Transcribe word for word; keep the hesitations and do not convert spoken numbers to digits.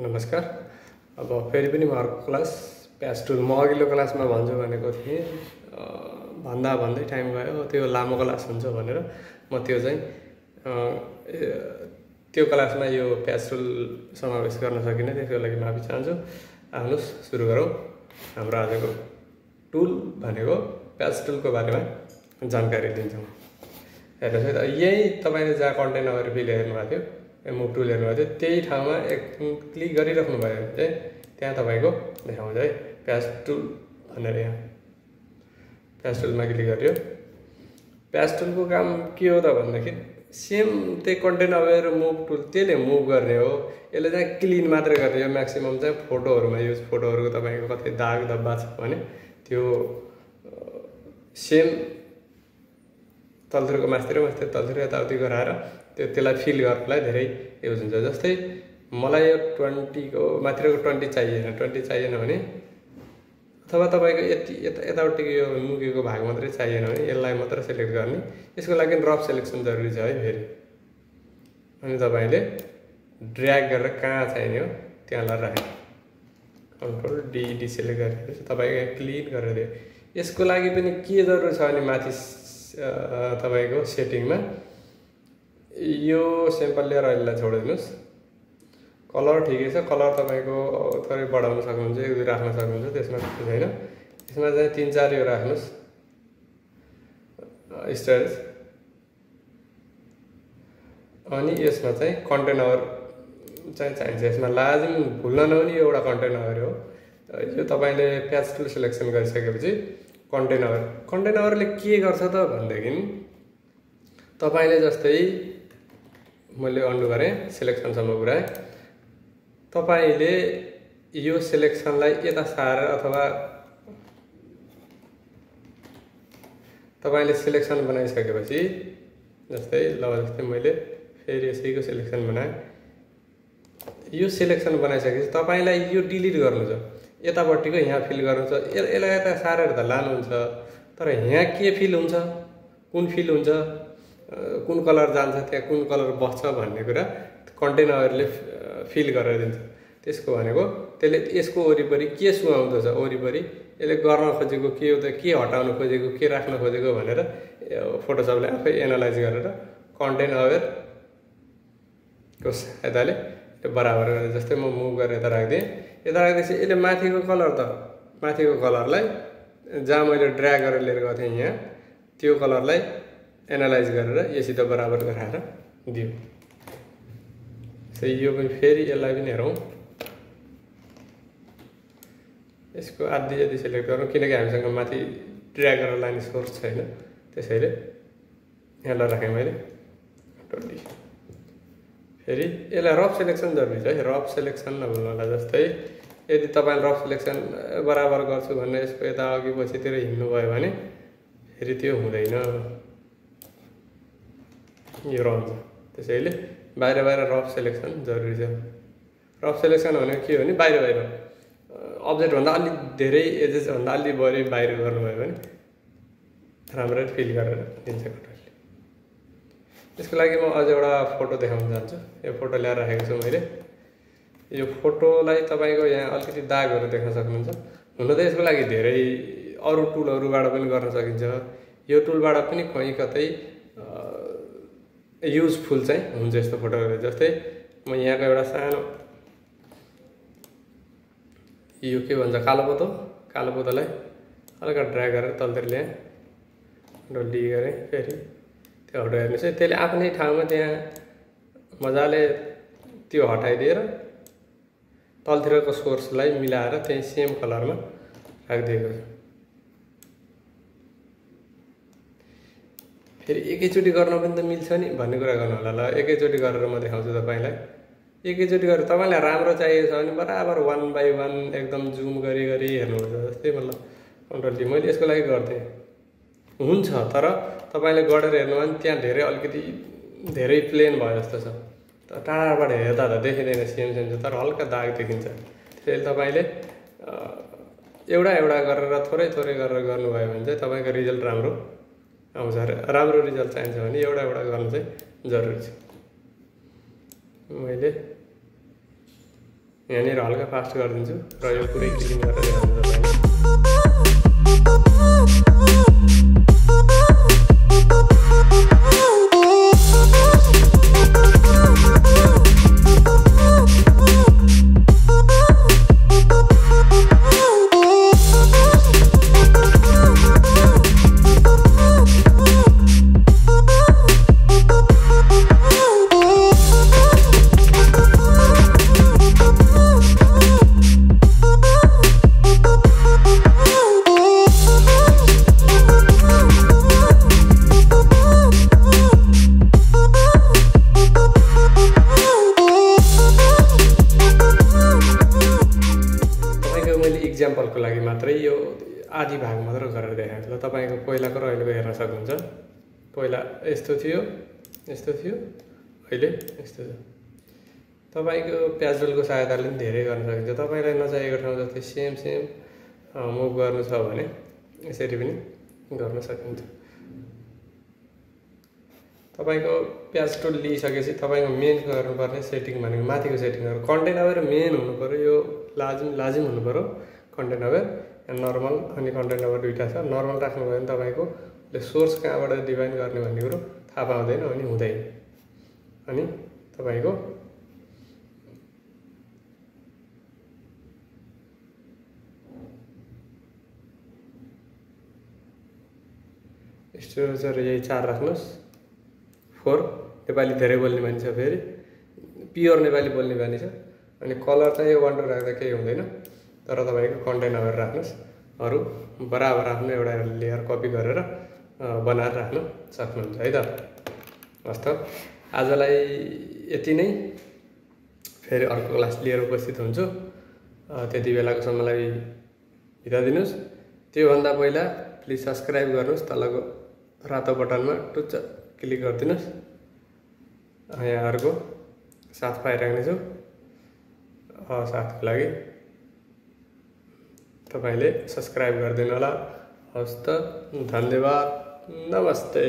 नमस्कार। अब फेरि पनि म अर्को क्लास प्याच टुल म अघिल्लो क्लासमा भन्छु भनेको थिएँ, भन्दा भन्दै टाइम गयो, त्यो लामो क्लास हुन्छ भनेर म त्यो चाहिँ त्यो क्लासमा यो प्याच टुल समावेश गर्न सकिनँ, त्यसको लागि माफी चाहन्छु। आउनुहोस् सुरु गरौँ। हाम्रो आजको टुल भनेको प्याच टुलको बारेमा जानकारी दिन्छौँ। हेर्नुहोस् है, यही तपाईले जहाँ कन्टेन्ट अगाडि फिल हेर्नुभएको थियो, मुभ टुल हेर्नुभएको थियो, त्यही ठाउँमा एक क्लिक गरिराख्नु भयो भने चाहिँ त्यहाँ तपाईँको देखाउँछ है प्याच टुल भनेर। यहाँ प्याच टुलमा क्लिक गर्यो। प्याच टुलको काम के हो त भन्दाखेरि सेम त्यही कन्टेन्ट अवेर मुभ टुल त्यसले मुभ गर्ने हो। यसले चाहिँ क्लिन मात्र गर्ने हो, म्याक्सिमम चाहिँ फोटोहरूमा युज, फोटोहरूको तपाईँको कतै दाग धब्बा छ भने त्यो सेम तलतिरको मास्तिर मास्तिर तलतिर यताउति गराएर त्यो त्यसलाई फिल गर्नलाई धेरै युज हुन्छ। जस्तै मलाई यो ट्वेन्टीको माथिको ट्वेन्टी चाहिएन, ट्वेन्टी चाहिएन भने अथवा तपाईँको यति यता यताउतिको यो मुगेको भाग मात्रै चाहिएन भने यसलाई मात्र सेलेक्ट गर्ने। यसको लागि रफ सेलेक्सन जरुरी छ है। फेरि अनि तपाईँले ड्र्याग गरेर कहाँ चाहिने हो त्यहाँ लगेर राख्ने, कन्ट्रोल डी डी सेलेक्ट गरेपछि तपाईँको क्लिन गरेर दियो। यसको लागि पनि के जरुरी छ भने माथि तपाईको सेटिङमा यो स्याम्पल लेयर अहिले छोडिदिनुस्। कलर ठिकै छ, कलर तपाईको थोरै बढाउन सक्नुहुन्छ, एक दुई राख्न सक्नुहुन्छ, त्यसमा त्यस्तो छैन। त्यसमा चाहिँ तीन चार यो राख्नुस्। स्टोरेज अनि यसमा चाहिँ कन्टेनर चाहिँ चाहिन्छ। यसमा लाजिम भुल्न नहुने एउटा कन्टेनर हो। यो तपाईँले प्याच टुल सिलेक्सन गरिसकेपछि कन्टेनर कन्टेनरले के गर्छ त भन्दाखेरि तपाईले जस्तै मैले अन्डु गरेँ, सिलेक्सनसम्म पुऱ्याएँ। तपाईले यो सिलेक्सनलाई यता सारेर अथवा तपाईले सिलेक्सन बनाइसकेपछि जस्तै ल जस्तै मैले फेरि यसैको सिलेक्सन बनाएँ। यो सिलेक्सन बनाइसकेपछि तपाईलाई यो डिलिट गर्नु छ, यतापट्टिको यहाँ फिल गर्नु छ। यसलाई यता सारेर त लानुहुन्छ, तर यहाँ के फिल हुन्छ, कुन फिल हुन्छ, कुन कलर जान्छ, त्यहाँ कुन कलर बस्छ भन्ने कुरा कन्टेनरले फिल गरेर दिन्छ। त्यसको भनेको त्यसले यसको वरिपरि के सुहाउँदो छ, वरिपरि यसले गर्न खोजेको के हो त, के हटाउन खोजेको, के राख्न खोजेको भनेर फोटोसपले आफै एनालाइज गरेर कन्टेन्ट अवेरको सहायताले बराबर गरेर जस्तै म मुभ गरेर यता राखिदिएँ। यता राख्दैछ यसले माथिको कलर त माथिको कलरलाई जहाँ मैले ड्र्याग गरेर लिएर गएको थिएँ यहाँ त्यो कलरलाई एनालाइज गरेर यससित बराबर गराएर दियो। यो पनि फेरि यसलाई पनि हेरौँ, यसको आधी आधी सेलेक्ट गरौँ किनकि हामीसँग माथि ड्र्याग गरेर लाने सोर्स छैन, त्यसैले यसलाई राखेँ मैले। फेरि यसलाई रफ सेलेक्सन जरुरी छ है, रफ सेलेक्सन नभुल्नुहोला। जस्तै यदि तपाईँले रफ सेलेक्सन बराबर गर्छु भनेर यसको यता अघि पछितिर हिँड्नुभयो भने फेरि त्यो हुँदैन, यो रहन्छ। त्यसैले बाहिर बाहिर रफ सेलेक्सन जरुरी छ। रफ सेलेक्सन भनेको के हो भने बाहिर बाहिर अब्जेक्टभन्दा अलि धेरै, एजेसभन्दा अलि बढी बाहिर गर्नुभयो भने राम्ररी फिल गरेर दिन्छ। यसको लागि म अझ एउटा फोटो देखाउन चाहन्छु। यो फोटो ल्याएर राखेको छु मैले। यो फोटोलाई तपाईँको यहाँ अलिकति दागहरू देख्न सक्नुहुन्छ। हुन त यसको लागि धेरै अरू टुलहरूबाट पनि गर्न सकिन्छ, यो टुलबाट पनि कहीँ कतै युजफुल चाहिँ हुन्छ यस्तो फोटोहरू। जस्तै म यहाँको एउटा सानो यो के भन्छ कालो पोतो, कालो पोतोलाई हल्का ड्र्याग गरेर तलतिर ल्याएँ, डल्ली गरेँ। फेरि त्यो फोटो हेर्नुहोस् है, त्यसले आफ्नै ठाउँमा त्यहाँ मजाले त्यो हटाइदिएर तलतिरको सोर्सलाई मिलाएर त्यही सेम कलरमा राखिदिएको छ। फेरि एकैचोटि गर्न पनि त मिल्छ नि भन्ने कुरा गर्नु होला। ल एकैचोटि गरेर म देखाउँछु तपाईँलाई। एकैचोटि गरेर तपाईँलाई राम्रो चाहिएको छ भने बराबर वान बाई वान एकदम जुम गरी गरी हेर्नुहुन्छ। जस्तै मतलब कन्ट्रोल मैले यसको लागि गर्थेँ, हुन्छ, तर तपाईँले गरेर हेर्नुभयो भने त्यहाँ धेरै अलिकति धेरै प्लेन भयो जस्तो छ। टाढाबाट हेर्दा त देखिँदैन, सेम सेम छ तर हल्का दाग देखिन्छ। त्यसैले तपाईँले एउटा एउटा गरेर थोरै थोरै गरेर गर्नुभयो भने चाहिँ तपाईँको रिजल्ट राम्रो आउँछ। राम्रो रिजल्ट चाहिन्छ भने एउटा एउटा गर्नु चाहिँ जरुरी छ। मैले यानी हल्का फास्ट कर दूँ र यो पूरे क्लिन को लागि मात्रै यो आधी भाग मात्र गरेर देखाएको छु। तपाईको पहिलाको र अहिलेको हेर्न सक्नुहुन्छ। पहिला यस्तो थियो यस्तो थियो अहिले यस्तो छ। तपाईको प्याच टुलको सहायताले पनि धेरै गर्न सकिन्छ। तपाईलाई नचाहिएको ठाउँ जस्तै सेम सेम मुभ गर्नु छ भने यसरी पनि गर्न सकिन्छ। तपाईको प्याच टुल लिइसकेपछि तपाईको मेन गर्नुपर्ने सेटिङ भनेको माथिको सेटिङहरु कन्टेन्ट अवेर मेन हुनु पर्यो। यो लाजिम लाजिम हुनु पर्यो। कंटेंट अवेर नर्मल अनि कंटेंट अवेर दुईटा छ। नर्मल राख्नु भयो भने तपाईको सोर्स कहाँबाट डिफाइन गर्ने भन्ने कुरा थाहा पाउँदैन अनि हुँदैन अनि तपाईको स्ट्रक्चर यही चार राख्नुस् फोर नेपाली धेरै बोल्ने मान्छे छ फेरि प्योर नेपाली बोल्ने मान्छे छ अनि कलर चाहिँ वन टू राख्दा केही हुँदैन तर तपाईको कन्टेन्ट अवेर राख्नुस् अरु बराबर आफ्नो एउटा लेयर कपी गरेर बनाएर राख्न सक्नुहुन्छ है त। हस् त आजलाई यति नै। फेरि अर्को क्लास लिएर उपस्थित हुन्छु। त्यति बेलाको सम्मलाई बिदा दिनुस्। त्योभन्दा पहिला प्लिज सब्स्क्राइब गर्नुस्। तलको रातो बटनमा टुच्च क्लिक गरिदिनुस्। यहाँहरुको साथ पाइराख्नेछु। साथको लागि तपाईले सब्स्क्राइब गर्दिनु होला। हस् त धन्यवाद। नमस्ते।